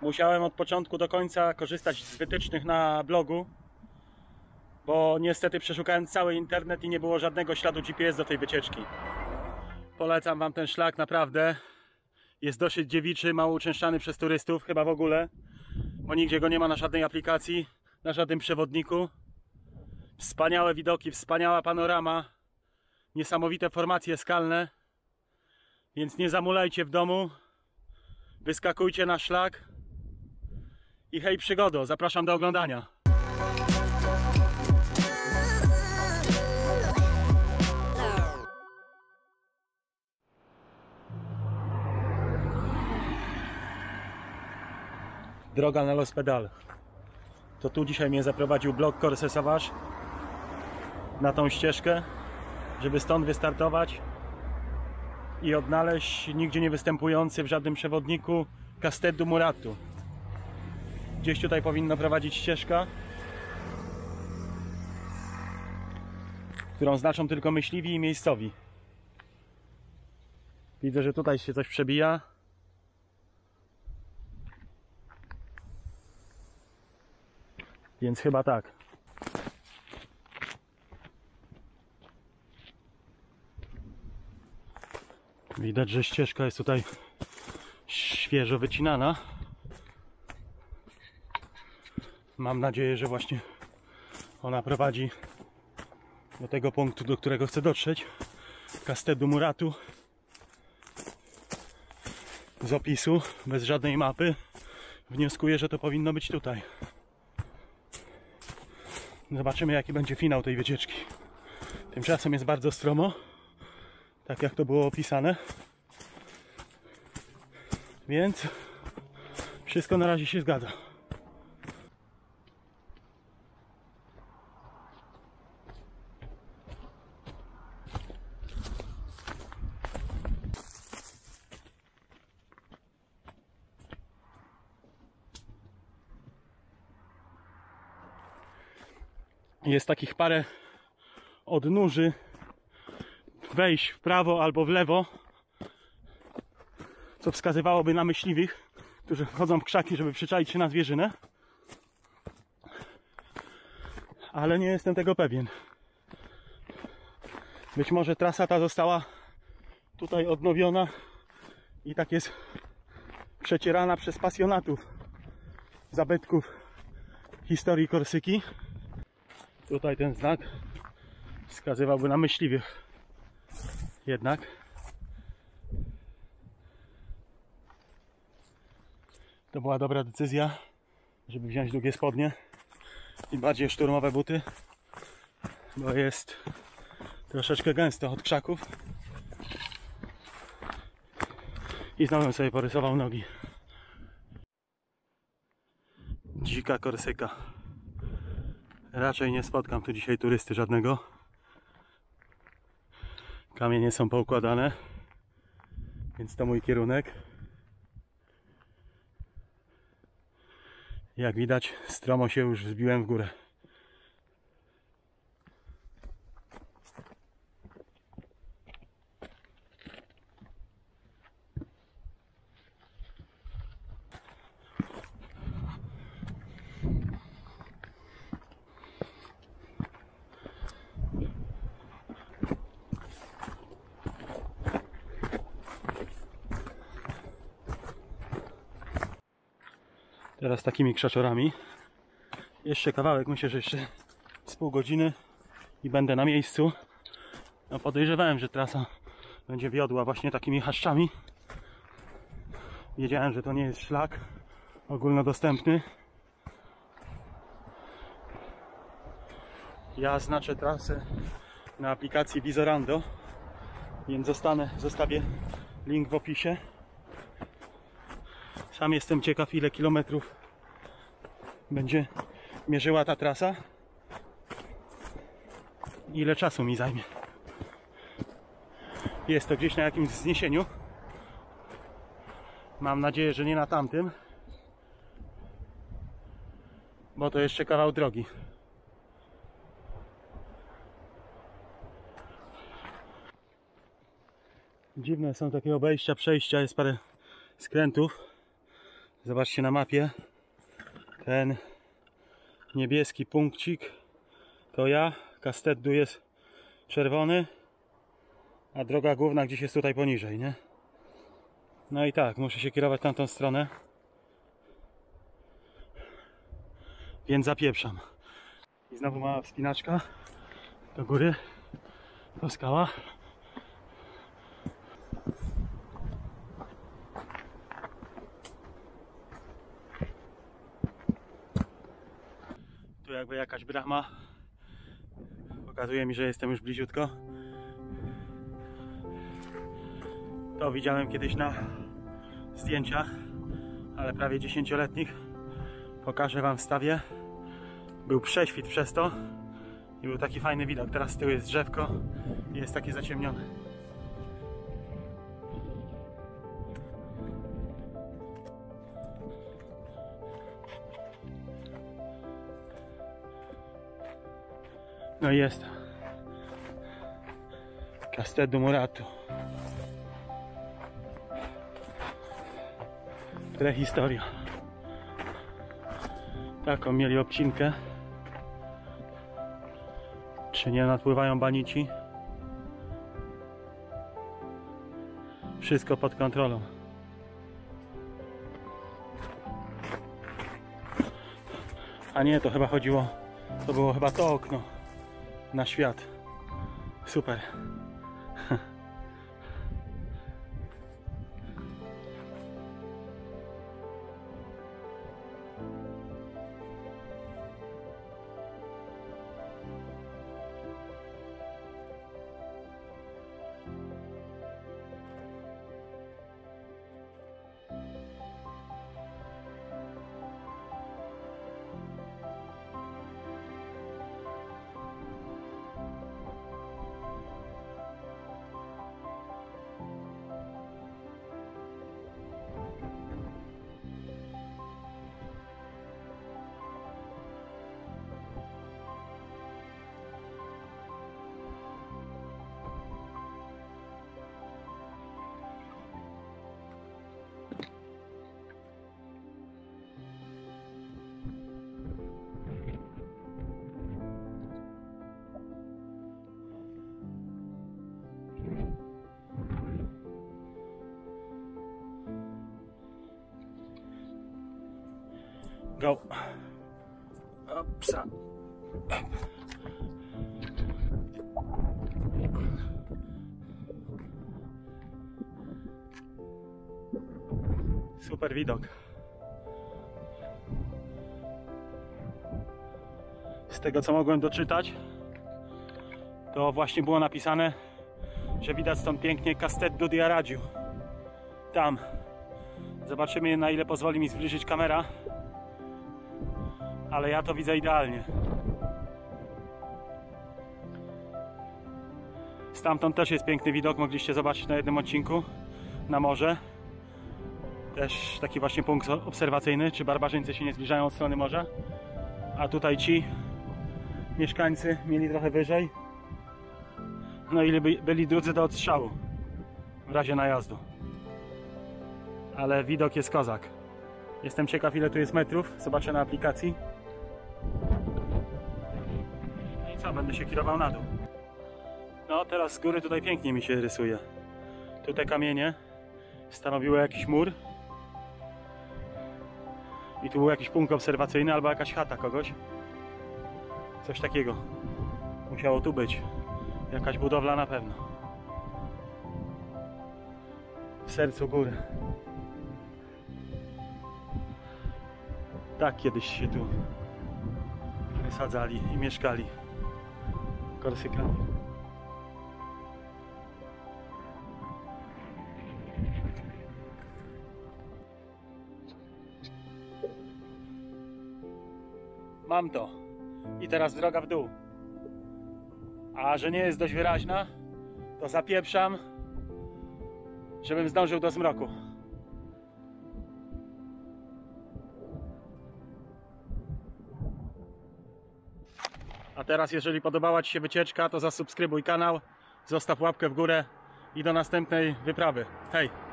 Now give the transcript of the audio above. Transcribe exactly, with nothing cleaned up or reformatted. musiałem od początku do końca korzystać z wytycznych na blogu, bo niestety przeszukałem cały internet i nie było żadnego śladu G P S do tej wycieczki. Polecam wam ten szlak, naprawdę. Jest dosyć dziewiczy, mało uczęszczany przez turystów, chyba w ogóle, bo nigdzie go nie ma na żadnej aplikacji, na żadnym przewodniku. Wspaniałe widoki, wspaniała panorama, niesamowite formacje skalne, więc nie zamulajcie w domu, wyskakujcie na szlak i hej przygodo, zapraszam do oglądania. Droga na Los Pedal. To tu dzisiaj mnie zaprowadził blok Corsese Sauvage na tą ścieżkę, żeby stąd wystartować i odnaleźć nigdzie nie występujący w żadnym przewodniku Casteddu Muratu. Gdzieś tutaj powinna prowadzić ścieżka, którą znaczą tylko myśliwi i miejscowi. Widzę, że tutaj się coś przebija. Więc chyba tak. Widać, że ścieżka jest tutaj świeżo wycinana. Mam nadzieję, że właśnie ona prowadzi do tego punktu, do którego chcę dotrzeć. Casteddu Muratu. Z opisu, bez żadnej mapy, wnioskuję, że to powinno być tutaj. Zobaczymy, jaki będzie finał tej wycieczki. Tymczasem jest bardzo stromo, tak jak to było opisane. Więc wszystko na razie się zgadza. Jest takich parę odnóży, wejść w prawo albo w lewo, co wskazywałoby na myśliwych, którzy wchodzą w krzaki, żeby przyczaić się na zwierzynę, ale nie jestem tego pewien. Być może trasa ta została tutaj odnowiona i tak jest przecierana przez pasjonatów zabytków historii Korsyki. Tutaj ten znak wskazywałby na myśliwych, jednak to była dobra decyzja, żeby wziąć długie spodnie i bardziej szturmowe buty, bo jest troszeczkę gęsto od krzaków i znowu sobie porysował nogi. Dzika Korsyka. Raczej nie spotkam tu dzisiaj turysty żadnego. Kamienie są poukładane, więc to mój kierunek. Jak widać, stromo się już wzbiłem w górę. Teraz takimi krzaczorami. Jeszcze kawałek, myślę, że jeszcze z pół godziny i będę na miejscu. No podejrzewałem, że trasa będzie wiodła właśnie takimi chaszczami. Wiedziałem, że to nie jest szlak ogólnodostępny. Ja znaczę trasę na aplikacji Visorando, więc zostanę, zostawię link w opisie. Sam jestem ciekaw, ile kilometrów będzie mierzyła ta trasa, ile czasu mi zajmie. Jest to gdzieś na jakimś wzniesieniu. Mam nadzieję, że nie na tamtym, bo to jeszcze kawał drogi. Dziwne są takie obejścia, przejścia, jest parę skrętów. Zobaczcie na mapie, ten niebieski punkcik to ja, Casteddu jest czerwony, a droga główna gdzieś jest tutaj poniżej, nie? No i tak, muszę się kierować tamtą stronę, więc zapieprzam. I znowu mała wspinaczka do góry, do skała. Tu jakby jakaś brama pokazuje mi, że jestem już bliziutko. To widziałem kiedyś na zdjęciach, ale prawie dziesięcioletnich. Pokażę wam w stawie. Był prześwit przez to i był taki fajny widok. Teraz z tyłu jest drzewko i jest takie zaciemnione. No i jest Casteddu Muratu. Prehistoria. Taką mieli obcinkę. Czy nie nadpływają banici? Wszystko pod kontrolą. A nie, to chyba chodziło, to było chyba to okno na świat. Super. Go. Opsa. Super widok. Z tego, co mogłem doczytać, to właśnie było napisane, że widać stąd pięknie Casteddu Muratu. Tam. Zobaczymy, na ile pozwoli mi zbliżyć kamera. Ale ja to widzę idealnie. Stamtąd też jest piękny widok, mogliście zobaczyć na jednym odcinku na morze. Też taki właśnie punkt obserwacyjny, czy barbarzyńcy się nie zbliżają od strony morza. A tutaj ci mieszkańcy mieli trochę wyżej. No i byli drudzy do odstrzału w razie najazdu. Ale widok jest kozak. Jestem ciekaw, ile tu jest metrów, zobaczę na aplikacji. No i co, będę się kierował na dół. No teraz z góry tutaj pięknie mi się rysuje. Tu te kamienie stanowiły jakiś mur. I tu był jakiś punkt obserwacyjny albo jakaś chata kogoś. Coś takiego. Musiało tu być. Jakaś budowla na pewno. W sercu góry. Tak kiedyś się tu wysadzali i mieszkali Korsykanie. Mam to. I teraz droga w dół. A że nie jest dość wyraźna, to zapieprzam, żebym zdążył do zmroku. A teraz, jeżeli podobała ci się wycieczka, to zasubskrybuj kanał, zostaw łapkę w górę i do następnej wyprawy. Hej!